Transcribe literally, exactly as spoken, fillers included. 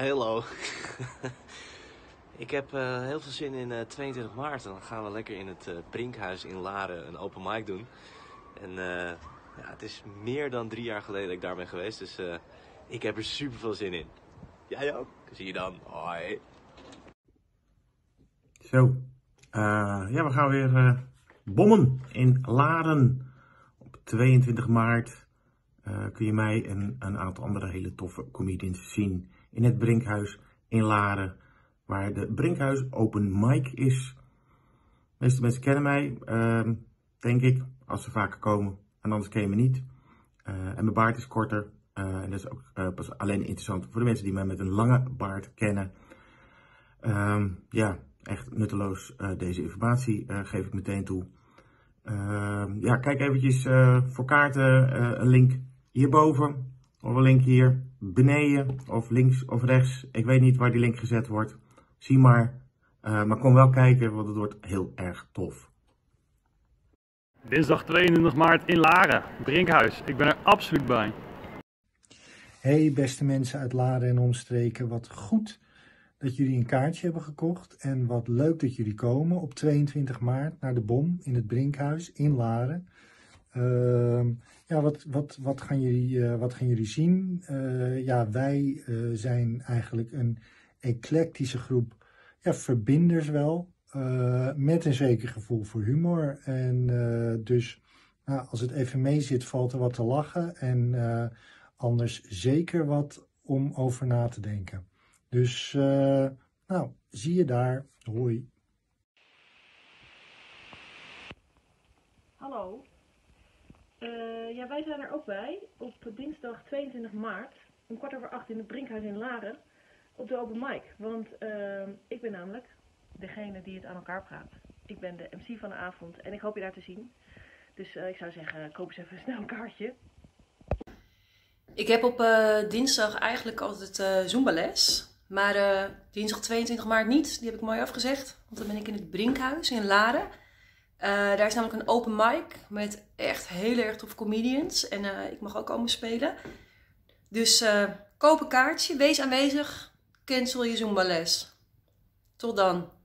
Hello. Ik heb uh, heel veel zin in uh, tweeëntwintig maart. En dan gaan we lekker in het uh, Brinkhuis in Laren een open mic doen. En uh, ja, het is meer dan drie jaar geleden dat ik daar ben geweest. Dus uh, ik heb er super veel zin in. Jij ook? Zie je dan. Hoi. Zo. Uh, ja, we gaan weer uh, bommen in Laren. Op tweeëntwintig maart uh, kun je mij en een aantal andere hele toffe comedians zien. In het Brinkhuis in Laren, waar de Brinkhuis Open Mic is. De meeste mensen kennen mij, uh, denk ik, als ze vaker komen. En anders ken je me niet. Uh, en mijn baard is korter. Uh, en dat is ook uh, pas alleen interessant voor de mensen die mij met een lange baard kennen. Uh, ja, echt nutteloos. Uh, deze informatie uh, geef ik meteen toe. Uh, ja, kijk eventjes uh, voor kaarten. Uh, een link hierboven. Of een link hier beneden, of links of rechts. Ik weet niet waar die link gezet wordt. Zie maar. Uh, maar kom wel kijken, want het wordt heel erg tof. Dinsdag tweeëntwintig maart in Laren, Brinkhuis. Ik ben er absoluut bij. Hey beste mensen uit Laren en omstreken. Wat goed dat jullie een kaartje hebben gekocht. En wat leuk dat jullie komen op tweeëntwintig maart naar de Bom in het Brinkhuis in Laren. Uh, ja, wat, wat, wat, gaan jullie, uh, wat gaan jullie zien? Uh, ja, wij uh, zijn eigenlijk een eclectische groep, ja, verbinders wel, uh, met een zeker gevoel voor humor. En uh, dus nou, als het even mee zit, valt er wat te lachen en uh, anders zeker wat om over na te denken. Dus, uh, nou, zie je daar. Hoi. Hallo. Uh, ja, wij zijn er ook bij op dinsdag tweeëntwintig maart om kwart over acht in het Brinkhuis in Laren op de open mic. Want uh, ik ben namelijk degene die het aan elkaar praat. Ik ben de M C van de avond en ik hoop je daar te zien. Dus uh, ik zou zeggen, koop eens even snel een kaartje. Ik heb op uh, dinsdag eigenlijk altijd uh, Zumba-les. Maar uh, dinsdag tweeëntwintig maart niet. Die heb ik mooi afgezegd. Want dan ben ik in het Brinkhuis in Laren. Uh, daar is namelijk een open mic met echt heel erg tof comedians. En uh, ik mag ook komen spelen. Dus uh, koop een kaartje, wees aanwezig, cancel je Zumba les. Tot dan.